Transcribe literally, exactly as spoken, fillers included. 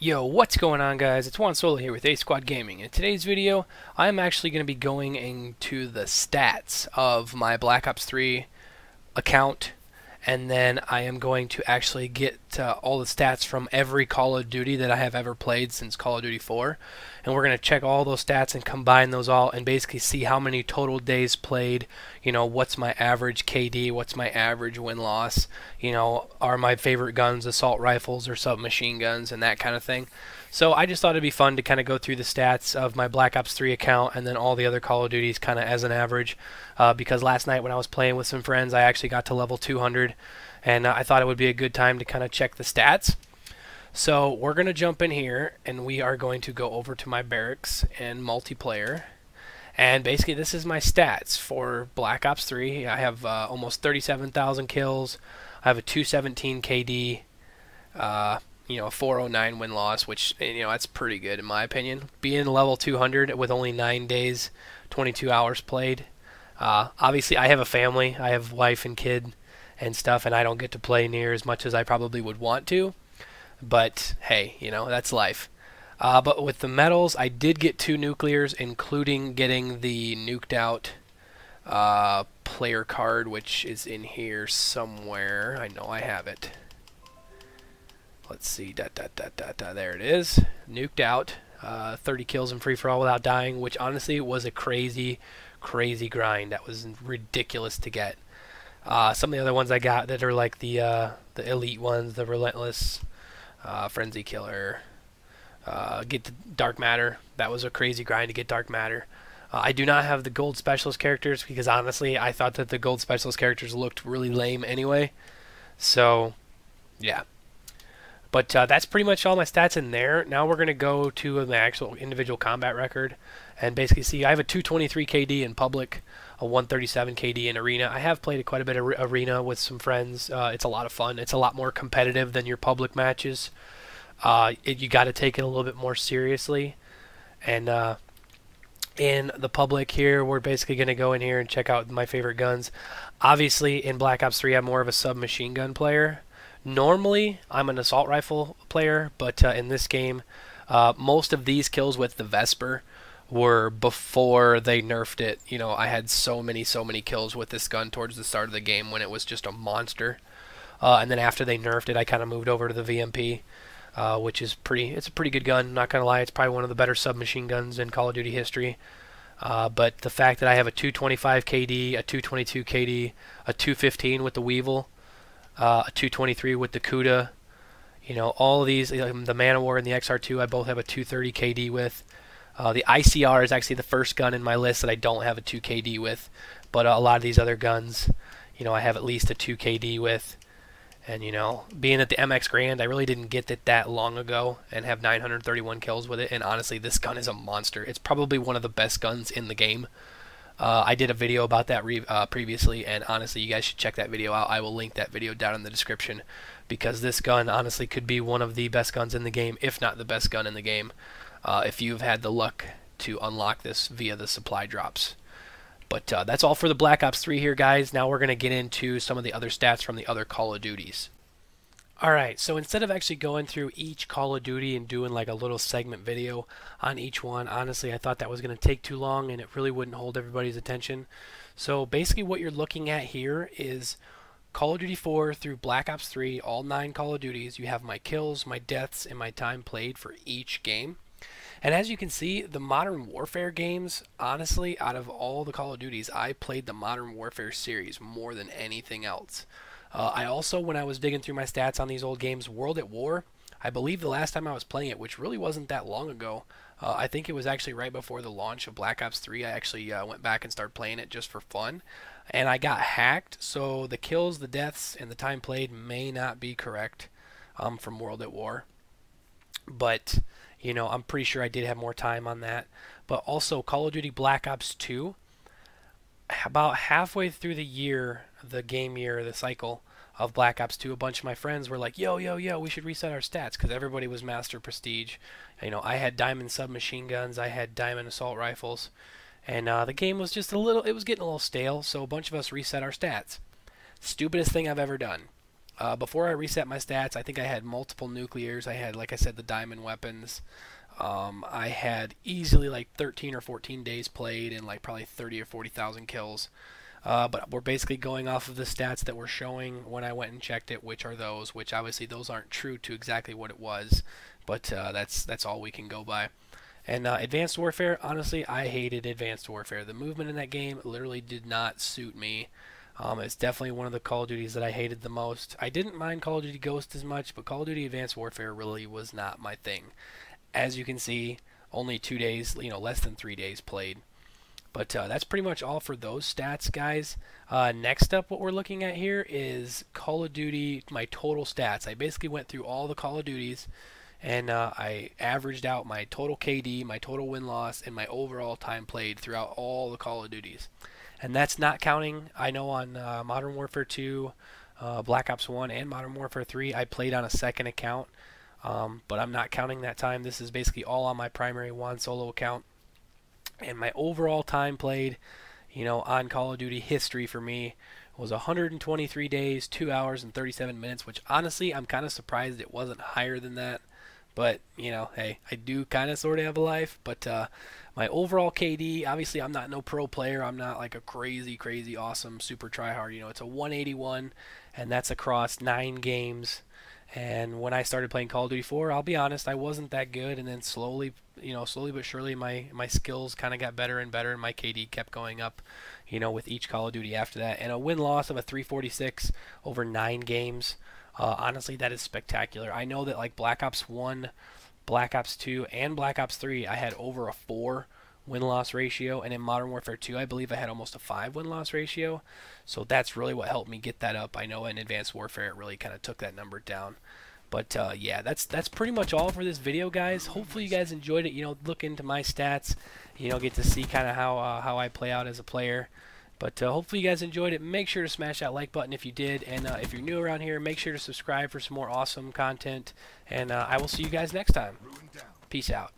Yo, what's going on, guys? It's Juan Solo here with A-Squad Gaming. In today's video, I'm actually going to be going into the stats of my Black Ops three account, and then I am going to actually get uh, all the stats from every Call of Duty that I have ever played since Call of Duty four, and we're going to check all those stats and combine those all and basically see how many total days played, you know, what's my average K D, what's my average win-loss, you know, are my favorite guns assault rifles or submachine guns and that kind of thing. So I just thought it'd be fun to kind of go through the stats of my Black Ops three account and then all the other Call of Duties kind of as an average, uh, because last night when I was playing with some friends, I actually got to level two hundred, and uh, I thought it would be a good time to kind of check the stats. So we're going to jump in here, and we are going to go over to my barracks and multiplayer. And basically this is my stats for Black Ops three. I have uh, almost thirty-seven thousand kills. I have a two seventeen K D. Uh, you know, a four oh nine win-loss, which, you know, that's pretty good in my opinion. Being level two hundred with only nine days, twenty-two hours played. Uh, obviously, I have a family. I have wife and kid and stuff, and I don't get to play near as much as I probably would want to. But, hey, you know, that's life. Uh, but with the medals, I did get two nuclears, including getting the nuked-out uh, player card, which is in here somewhere. I know I have it. Let's see, dot, dot, dot, dot, dot, there it is. Nuked out, uh, thirty kills in free-for-all without dying, which honestly was a crazy, crazy grind. That was ridiculous to get. Uh, some of the other ones I got that are like the uh, the elite ones, the Relentless, uh, Frenzy Killer, uh, get the Dark Matter. That was a crazy grind to get Dark Matter. Uh, I do not have the Gold Specialist characters because honestly, I thought that the Gold Specialist characters looked really lame anyway. So, yeah. But uh, that's pretty much all my stats in there. Now we're going to go to the actual individual combat record and basically see I have a two twenty-three K D in public, a one thirty-seven K D in arena. I have played quite a bit of arena with some friends. Uh, it's a lot of fun. It's a lot more competitive than your public matches. Uh, it, you got to take it a little bit more seriously. And uh, in the public here, we're basically going to go in here and check out my favorite guns. Obviously, in Black Ops three, I'm more of a submachine gun player. Normally, I'm an assault rifle player, but uh, in this game, uh, most of these kills with the Vesper were before they nerfed it. You know, I had so many, so many kills with this gun towards the start of the game when it was just a monster. Uh, and then after they nerfed it, I kind of moved over to the V M P, uh, which is pretty, it's a pretty good gun. Not going to lie, it's probably one of the better submachine guns in Call of Duty history. Uh, but the fact that I have a two twenty-five K D, a two twenty-two K D, a two fifteen with the Weevil, Uh, a two twenty-three with the Kuda, you know, all of these, um, the Manowar and the X R two, I both have a two thirty K D with. Uh, the I C R is actually the first gun in my list that I don't have a two K D with, but uh, a lot of these other guns, you know, I have at least a two K D with. And, you know, being at the M X Grand, I really didn't get it that long ago and have nine hundred thirty-one kills with it. And honestly, this gun is a monster. It's probably one of the best guns in the game. Uh, I did a video about that re uh, previously, and honestly, you guys should check that video out. I will link that video down in the description, because this gun honestly could be one of the best guns in the game, if not the best gun in the game, uh, if you've had the luck to unlock this via the Supply Drops. But uh, that's all for the Black Ops three here, guys. Now we're going to get into some of the other stats from the other Call of Duties. Alright, so instead of actually going through each Call of Duty and doing like a little segment video on each one, honestly, I thought that was going to take too long and it really wouldn't hold everybody's attention. So basically what you're looking at here is Call of Duty four through Black Ops three, all nine Call of Duties. You have my kills, my deaths, and my time played for each game. And as you can see, the Modern Warfare games, honestly, out of all the Call of Duties, I played the Modern Warfare series more than anything else. Uh, I also, when I was digging through my stats on these old games, World at War, I believe the last time I was playing it, which really wasn't that long ago, uh, I think it was actually right before the launch of Black Ops three, I actually uh, went back and started playing it just for fun, and I got hacked, so the kills, the deaths, and the time played may not be correct um, from World at War, but, you know, I'm pretty sure I did have more time on that. But also, Call of Duty Black Ops two, about halfway through the year, the game year, the cycle of Black Ops two, a bunch of my friends were like, yo, yo, yo, we should reset our stats, because everybody was Master Prestige. You know, I had Diamond submachine guns, I had Diamond assault rifles, and uh, the game was just a little, it was getting a little stale, so a bunch of us reset our stats. Stupidest thing I've ever done. Uh, before I reset my stats, I think I had multiple nuclears. I had, like I said, the diamond weapons. Um, I had easily like thirteen or fourteen days played and like probably thirty or forty thousand kills. Uh, but we're basically going off of the stats that were showing when I went and checked it, which are those, which obviously those aren't true to exactly what it was. But uh, that's, that's all we can go by. And uh, Advanced Warfare, honestly, I hated Advanced Warfare. The movement in that game literally did not suit me. Um, it's definitely one of the Call of Duties that I hated the most. I didn't mind Call of Duty Ghost as much, but Call of Duty Advanced Warfare really was not my thing. As you can see, only two days, you know, less than three days played. But uh, that's pretty much all for those stats, guys. Uh, next up, what we're looking at here is Call of Duty, my total stats. I basically went through all the Call of Duties, and uh, I averaged out my total K D, my total win-loss, and my overall time played throughout all the Call of Duties. And that's not counting, I know on uh, Modern Warfare two, uh, Black Ops one, and Modern Warfare three, I played on a second account, um, but I'm not counting that time. This is basically all on my primary Juan Solo account. And my overall time played, you know, on Call of Duty history for me was one hundred twenty-three days, two hours and thirty-seven minutes, which honestly, I'm kind of surprised it wasn't higher than that. But, you know, hey, I do kind of sort of have a life. But uh, my overall K D, obviously I'm not no pro player. I'm not like a crazy, crazy, awesome, super tryhard. You know, it's a one eighty-one, and that's across nine games. And when I started playing Call of Duty four, I'll be honest, I wasn't that good. And then slowly, you know, slowly but surely, my, my skills kind of got better and better, and my K D kept going up, you know, with each Call of Duty after that. And a win-loss of a three forty-six over nine games. Uh, honestly, that is spectacular. I know that like Black Ops one, Black Ops two, and Black Ops three, I had over a four win-loss ratio. And in Modern Warfare two, I believe I had almost a five win-loss ratio. So that's really what helped me get that up. I know in Advanced Warfare, it really kind of took that number down. But uh, yeah, that's that's pretty much all for this video, guys. Hopefully you guys enjoyed it. You know, look into my stats. You know, get to see kind of how, uh, how I play out as a player. But uh, hopefully you guys enjoyed it. Make sure to smash that like button if you did. And uh, if you're new around here, make sure to subscribe for some more awesome content. And uh, I will see you guys next time. Peace out.